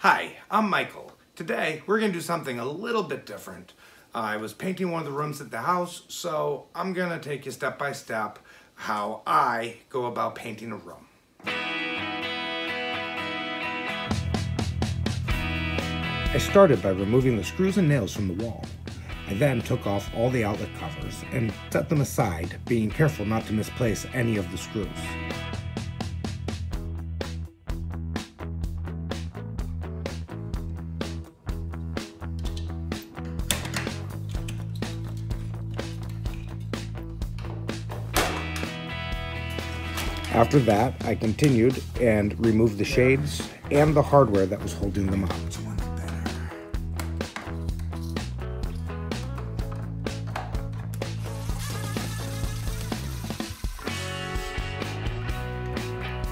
Hi, I'm Michael. Today we're going to do something a little bit different. I was painting one of the rooms at the house, so I'm going to take you step by step how I go about painting a room. I started by removing the screws and nails from the wall. I then took off all the outlet covers and set them aside, being careful not to misplace any of the screws. After that, I continued and removed the shades and the hardware that was holding them up.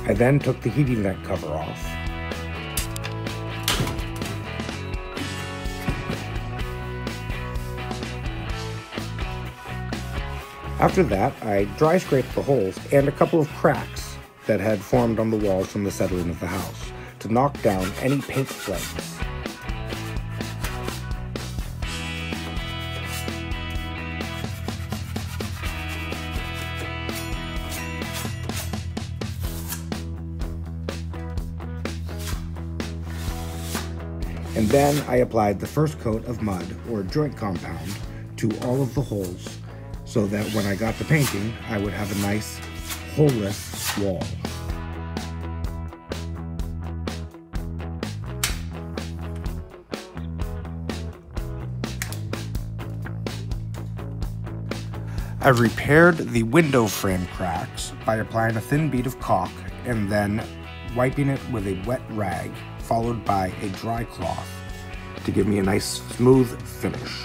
I then took the heating vent cover off. After that, I dry scraped the holes and a couple of cracks that had formed on the walls from the settling of the house to knock down any paint flakes. And then I applied the first coat of mud or joint compound to all of the holes so that when I got the painting, I would have a nice, holeless wall. I repaired the window frame cracks by applying a thin bead of caulk and then wiping it with a wet rag, followed by a dry cloth to give me a nice smooth finish.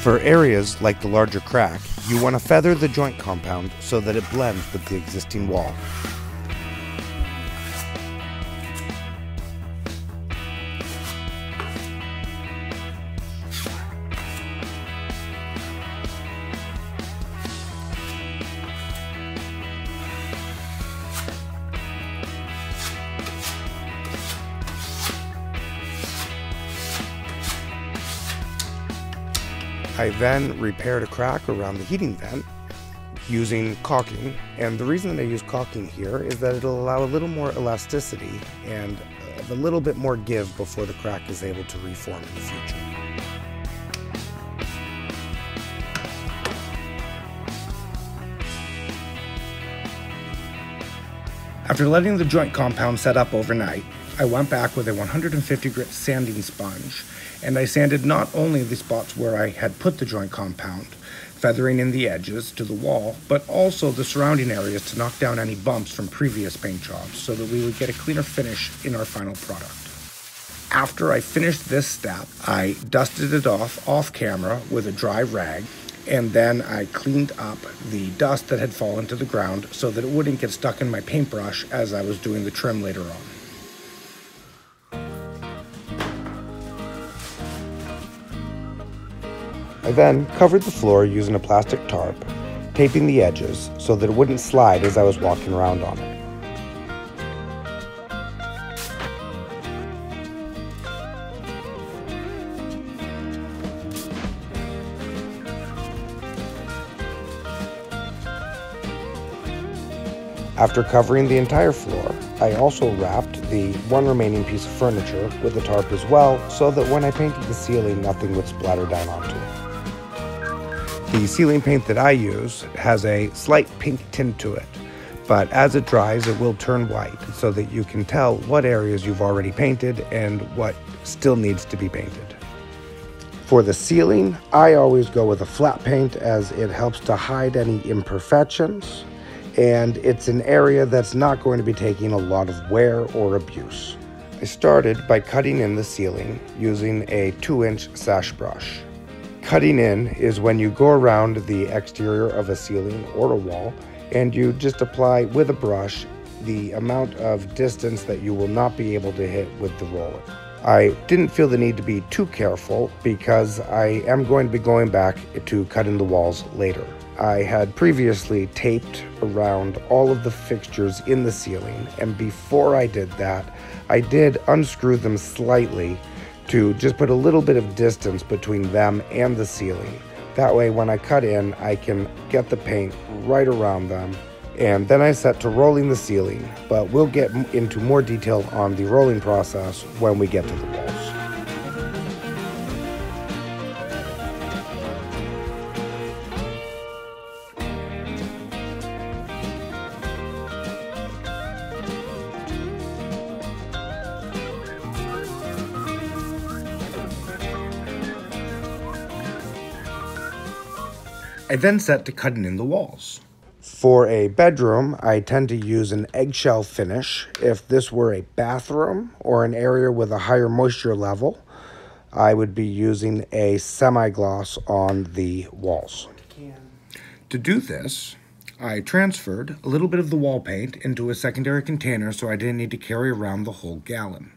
For areas like the larger crack, you want to feather the joint compound so that it blends with the existing wall. I then repaired a crack around the heating vent using caulking, and the reason that I use caulking here is that it'll allow a little more elasticity and a little bit more give before the crack is able to reform in the future. After letting the joint compound set up overnight, I went back with a 150 grit sanding sponge, and I sanded not only the spots where I had put the joint compound, feathering in the edges to the wall, but also the surrounding areas to knock down any bumps from previous paint jobs so that we would get a cleaner finish in our final product. After I finished this step, I dusted it off camera with a dry rag, and then I cleaned up the dust that had fallen to the ground so that it wouldn't get stuck in my paintbrush as I was doing the trim later on. I then covered the floor using a plastic tarp, taping the edges so that it wouldn't slide as I was walking around on it. After covering the entire floor, I also wrapped the one remaining piece of furniture with a tarp as well so that when I painted the ceiling, nothing would splatter down onto it. The ceiling paint that I use has a slight pink tint to it, but as it dries, it will turn white so that you can tell what areas you've already painted and what still needs to be painted. For the ceiling, I always go with a flat paint as it helps to hide any imperfections, and it's an area that's not going to be taking a lot of wear or abuse. I started by cutting in the ceiling using a 2-inch sash brush. Cutting in is when you go around the exterior of a ceiling or a wall and you just apply with a brush the amount of distance that you will not be able to hit with the roller. I didn't feel the need to be too careful because I am going to be going back to cutting the walls later. I had previously taped around all of the fixtures in the ceiling, and before I did that, I did unscrew them slightly to just put a little bit of distance between them and the ceiling. That way when I cut in, I can get the paint right around them. And then I set to rolling the ceiling, but we'll get into more detail on the rolling process when we get to the walls. I then set to cutting in the walls. For a bedroom, I tend to use an eggshell finish. If this were a bathroom or an area with a higher moisture level, I would be using a semi-gloss on the walls. To do this, I transferred a little bit of the wall paint into a secondary container so I didn't need to carry around the whole gallon.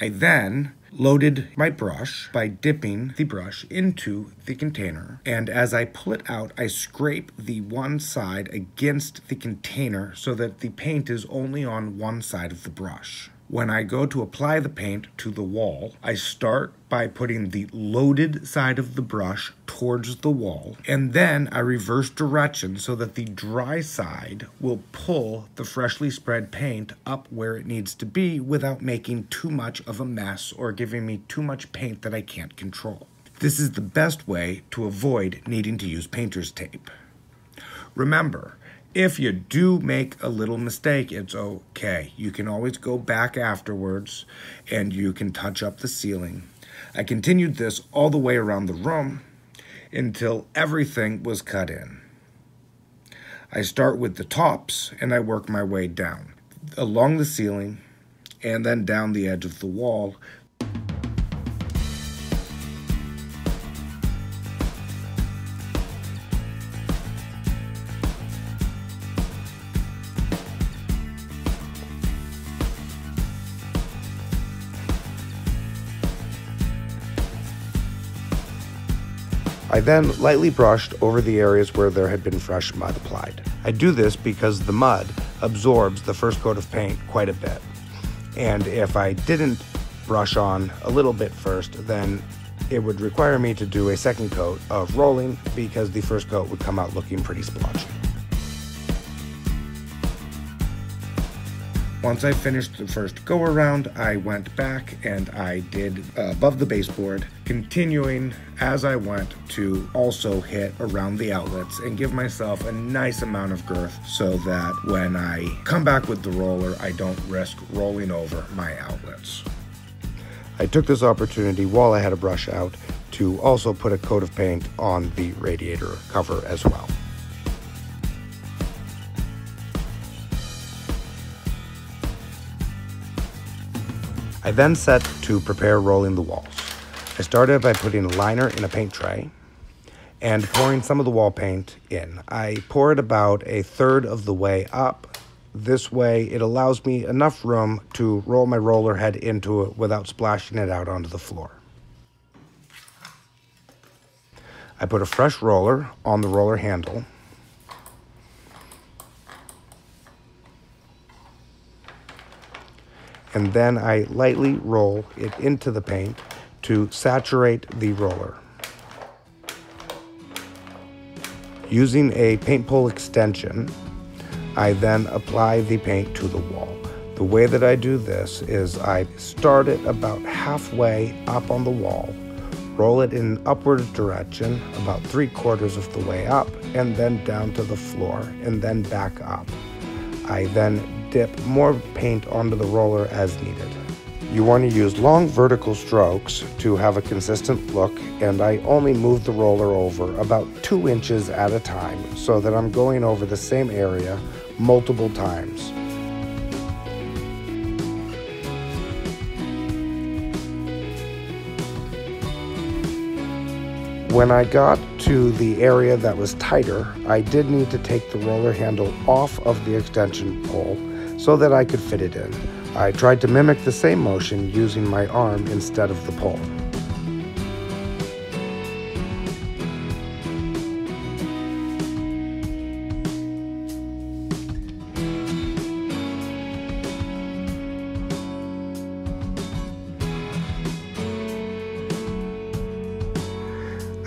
I then loaded my brush by dipping the brush into the container, and as I pull it out, I scrape the one side against the container so that the paint is only on one side of the brush. When I go to apply the paint to the wall, I start by putting the loaded side of the brush towards the wall, and then I reverse direction so that the dry side will pull the freshly spread paint up where it needs to be without making too much of a mess or giving me too much paint that I can't control. This is the best way to avoid needing to use painter's tape. Remember, if you do make a little mistake, it's okay. You can always go back afterwards and you can touch up the ceiling. I continued this all the way around the room until everything was cut in. I start with the tops and I work my way down along the ceiling and then down the edge of the wall. I then lightly brushed over the areas where there had been fresh mud applied. I do this because the mud absorbs the first coat of paint quite a bit. And if I didn't brush on a little bit first, then it would require me to do a second coat of rolling because the first coat would come out looking pretty splotchy. Once I finished the first go-around, I went back and I did above the baseboard, continuing as I went to also hit around the outlets and give myself a nice amount of girth so that when I come back with the roller, I don't risk rolling over my outlets. I took this opportunity while I had a brush out to also put a coat of paint on the radiator cover as well. I then set to prepare rolling the walls. I started by putting a liner in a paint tray and pouring some of the wall paint in. I pour it about a third of the way up. This way it allows me enough room to roll my roller head into it without splashing it out onto the floor. I put a fresh roller on the roller handle. And then I lightly roll it into the paint to saturate the roller. Using a paint pole extension, I then apply the paint to the wall. The way that I do this is I start it about halfway up on the wall, roll it in an upward direction, about 3/4 of the way up, and then down to the floor, and then back up. I then dip more paint onto the roller as needed. You want to use long vertical strokes to have a consistent look, and I only move the roller over about 2 inches at a time so that I'm going over the same area multiple times. When I got to the area that was tighter, I did need to take the roller handle off of the extension pole so that I could fit it in. I tried to mimic the same motion using my arm instead of the pole.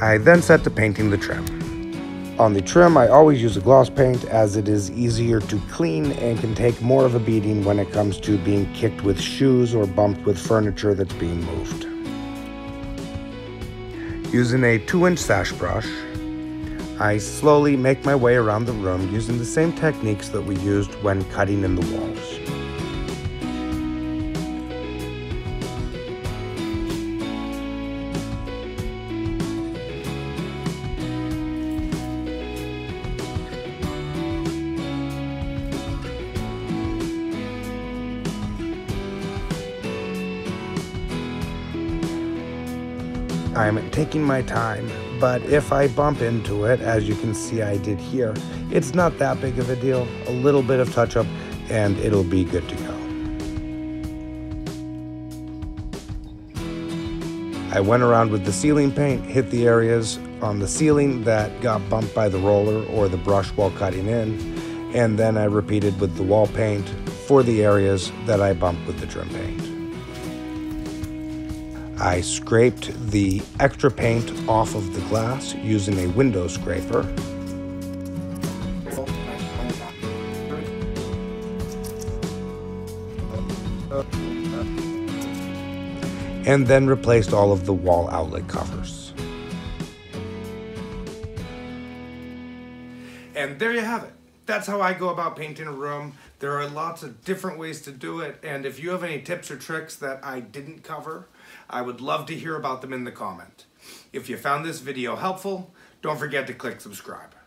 I then set to painting the trim. On the trim, I always use a gloss paint as it is easier to clean and can take more of a beating when it comes to being kicked with shoes or bumped with furniture that's being moved. Using a 2-inch sash brush, I slowly make my way around the room using the same techniques that we used when cutting in the walls. I'm taking my time, but if I bump into it, as you can see I did here, it's not that big of a deal. A little bit of touch-up and it'll be good to go. I went around with the ceiling paint, hit the areas on the ceiling that got bumped by the roller or the brush while cutting in, and then I repeated with the wall paint for the areas that I bumped with the trim paint. I scraped the extra paint off of the glass using a window scraper. And then replaced all of the wall outlet covers. And there you have it. That's how I go about painting a room. There are lots of different ways to do it, and if you have any tips or tricks that I didn't cover, I would love to hear about them in the comment. If you found this video helpful, don't forget to click subscribe.